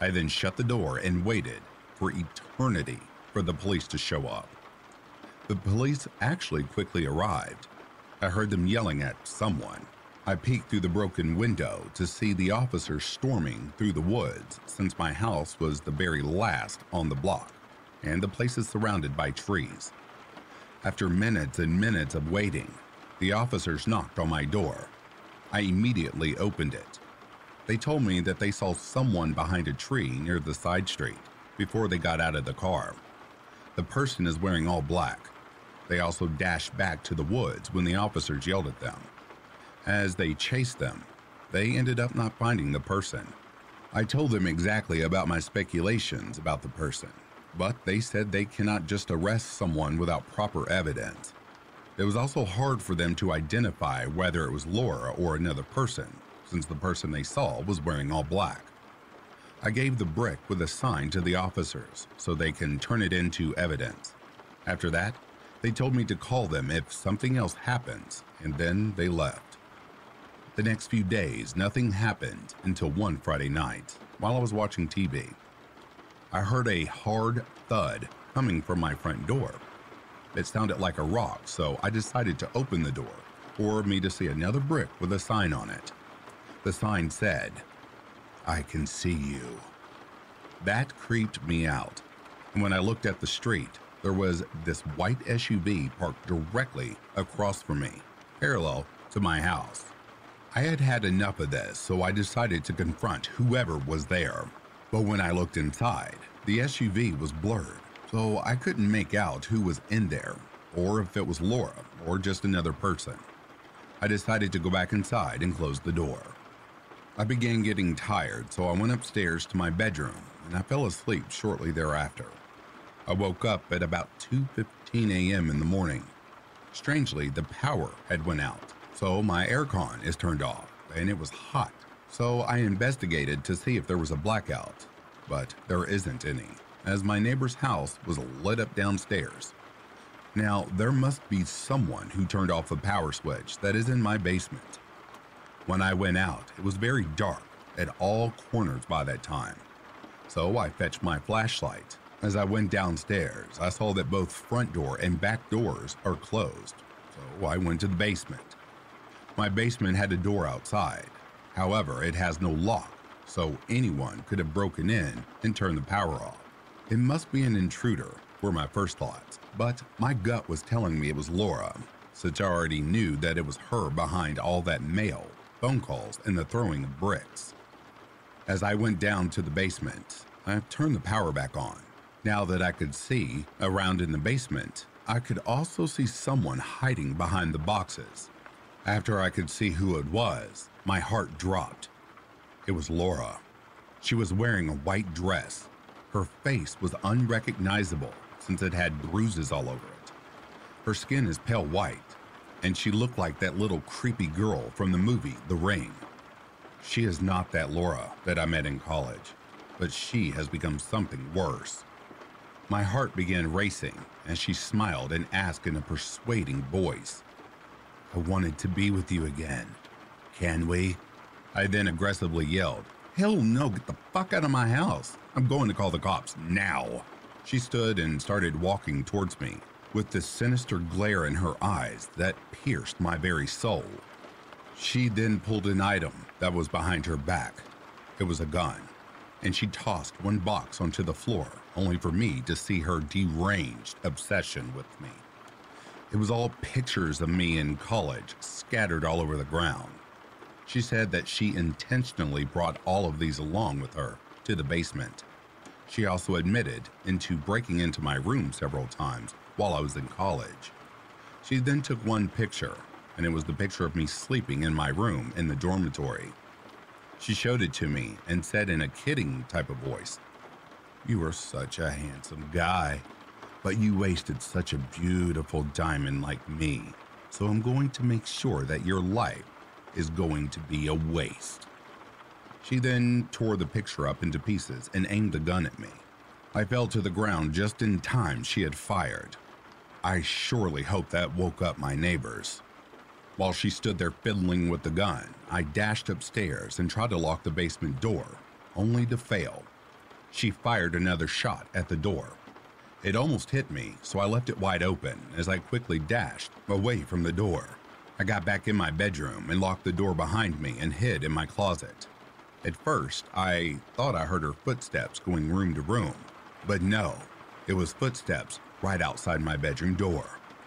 I then shut the door and waited for eternity for the police to show up. The police actually quickly arrived. I heard them yelling at someone. I peeked through the broken window to see the officer storming through the woods since my house was the very last on the block and the place is surrounded by trees. After minutes and minutes of waiting, the officers knocked on my door. I immediately opened it. They told me that they saw someone behind a tree near the side street before they got out of the car. The person is wearing all black. They also dashed back to the woods when the officers yelled at them. As they chased them, they ended up not finding the person. I told them exactly about my speculations about the person, but they said they cannot just arrest someone without proper evidence. It was also hard for them to identify whether it was Laura or another person, since the person they saw was wearing all black. I gave the brick with a sign to the officers so they can turn it into evidence. After that, they told me to call them if something else happens, and then they left. The next few days, nothing happened until one Friday night while I was watching TV. I heard a hard thud coming from my front door. It sounded like a rock, so I decided to open the door for me to see another brick with a sign on it. The sign said, "I can see you." That creeped me out, and when I looked at the street, there was this white SUV parked directly across from me, parallel to my house. I had had enough of this, so I decided to confront whoever was there. But when I looked inside, the SUV was blurred, so I couldn't make out who was in there, or if it was Laura or just another person. I decided to go back inside and close the door. I began getting tired, so I went upstairs to my bedroom and I fell asleep shortly thereafter. I woke up at about 2:15 a.m. in the morning. Strangely, the power had went out, so my aircon is turned off and it was hot. So I investigated to see if there was a blackout, but there isn't any, as my neighbor's house was lit up downstairs. Now, there must be someone who turned off the power switch that is in my basement. When I went out, it was very dark at all corners by that time, so I fetched my flashlight. As I went downstairs, I saw that both front door and back doors are closed, so I went to the basement. My basement had a door outside, however, it has no lock, so anyone could have broken in and turned the power off. It must be an intruder, were my first thoughts, but my gut was telling me it was Laura, since I already knew that it was her behind all that mail, phone calls, and the throwing of bricks. As I went down to the basement, I turned the power back on. Now that I could see around in the basement, I could also see someone hiding behind the boxes. After I could see who it was, my heart dropped. It was Laura. She was wearing a white dress. Her face was unrecognizable since it had bruises all over it. Her skin is pale white, and she looked like that little creepy girl from the movie The Ring. She is not that Laura that I met in college, but she has become something worse. My heart began racing as she smiled and asked in a persuading voice, "I wanted to be with you again. Can we?" I then aggressively yelled, "Hell no, get the fuck out of my house. I'm going to call the cops now." She stood and started walking towards me with the sinister glare in her eyes that pierced my very soul. She then pulled an item that was behind her back. It was a gun, and she tossed one box onto the floor, only for me to see her deranged obsession with me. It was all pictures of me in college scattered all over the ground. She said that she intentionally brought all of these along with her to the basement. She also admitted into breaking into my room several times while I was in college. She then took one picture, and it was the picture of me sleeping in my room in the dormitory. She showed it to me and said in a kidding type of voice, "You are such a handsome guy, but you wasted such a beautiful diamond like me, so I'm going to make sure that your life is going to be a waste." She then tore the picture up into pieces and aimed the gun at me. I fell to the ground just in time she had fired. I surely hope that woke up my neighbors. While she stood there fiddling with the gun, I dashed upstairs and tried to lock the basement door, only to fail. She fired another shot at the door. It almost hit me, so I left it wide open as I quickly dashed away from the door. I got back in my bedroom and locked the door behind me and hid in my closet. At first, I thought I heard her footsteps going room to room, but no, it was footsteps right outside my bedroom door.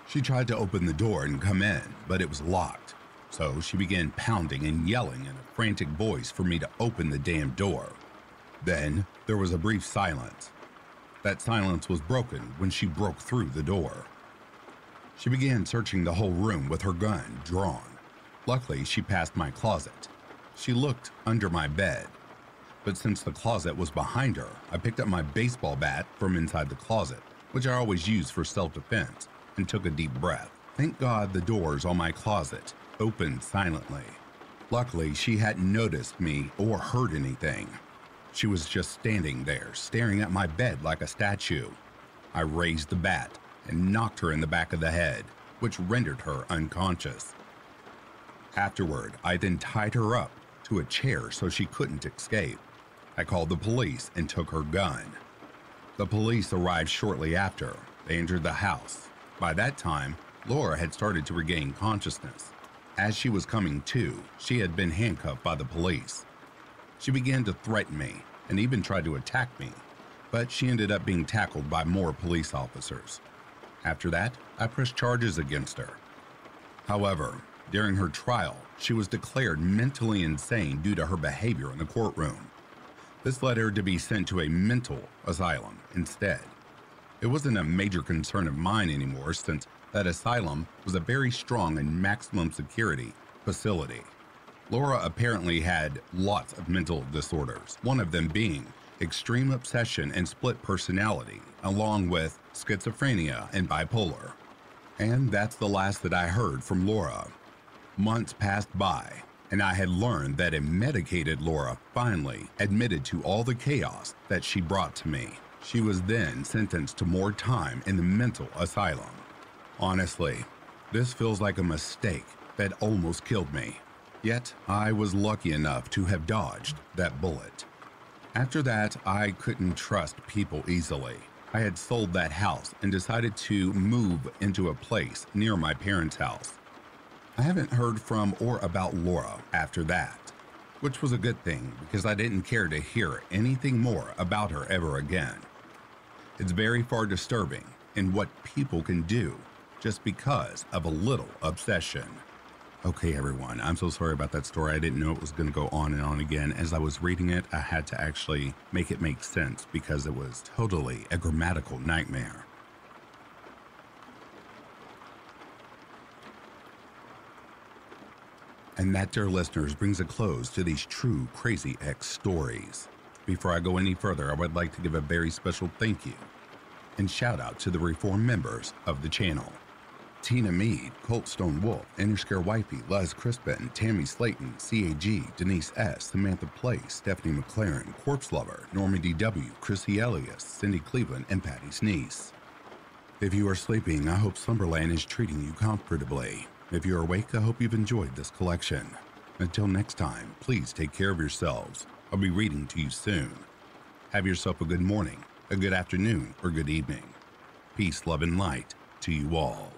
She tried to open the door and come in, but it was locked, so she began pounding and yelling in a frantic voice for me to open the damn door. Then there was a brief silence. That silence was broken when she broke through the door. She began searching the whole room with her gun drawn. Luckily, she passed my closet. She looked under my bed, but since the closet was behind her, I picked up my baseball bat from inside the closet, which I always use for self-defense, and took a deep breath. Thank God the doors on my closet opened silently. Luckily, she hadn't noticed me or heard anything. She was just standing there, staring at my bed like a statue. I raised the bat and knocked her in the back of the head, which rendered her unconscious. Afterward, I then tied her up to a chair so she couldn't escape. I called the police and took her gun. The police arrived shortly after. They entered the house. By that time, Laura had started to regain consciousness. As she was coming to, she had been handcuffed by the police. She began to threaten me and even tried to attack me, but she ended up being tackled by more police officers. After that, I pressed charges against her. However, during her trial, she was declared mentally insane due to her behavior in the courtroom. This led her to be sent to a mental asylum instead. It wasn't a major concern of mine anymore, since that asylum was a very strong and maximum security facility. Laura apparently had lots of mental disorders, one of them being extreme obsession and split personality, along with schizophrenia and bipolar. And that's the last that I heard from Laura. Months passed by, and I had learned that a medicated Laura finally admitted to all the chaos that she brought to me. She was then sentenced to more time in the mental asylum. Honestly, this feels like a mistake that almost killed me. Yet, I was lucky enough to have dodged that bullet. After that, I couldn't trust people easily. I had sold that house and decided to move into a place near my parents' house. I haven't heard from or about Laura after that. which was a good thing because I didn't care to hear anything more about her ever again. It's very far disturbing in what people can do just because of a little obsession. Okay, everyone, I'm so sorry about that story. I didn't know it was going to go on and on again. As I was reading it, I had to actually make it make sense because it was totally a grammatical nightmare. And that, dear listeners, brings a close to these true crazy ex stories. Before I go any further, I would like to give a very special thank you and shout out to the reformed members of the channel. Tina Mead, Coltstone Wolf, Interscare Wifey, Les Crispin, Tammy Slayton, CAG, Denise S., Samantha Place, Stephanie McLaren, Corpse Lover, Norma DW, Chrissy Elias, Cindy Cleveland, and Patty Sneeze. If you are sleeping, I hope Slumberland is treating you comfortably. If you're awake, I hope you've enjoyed this collection. Until next time, please take care of yourselves. I'll be reading to you soon. Have yourself a good morning, a good afternoon, or good evening. Peace, love, and light to you all.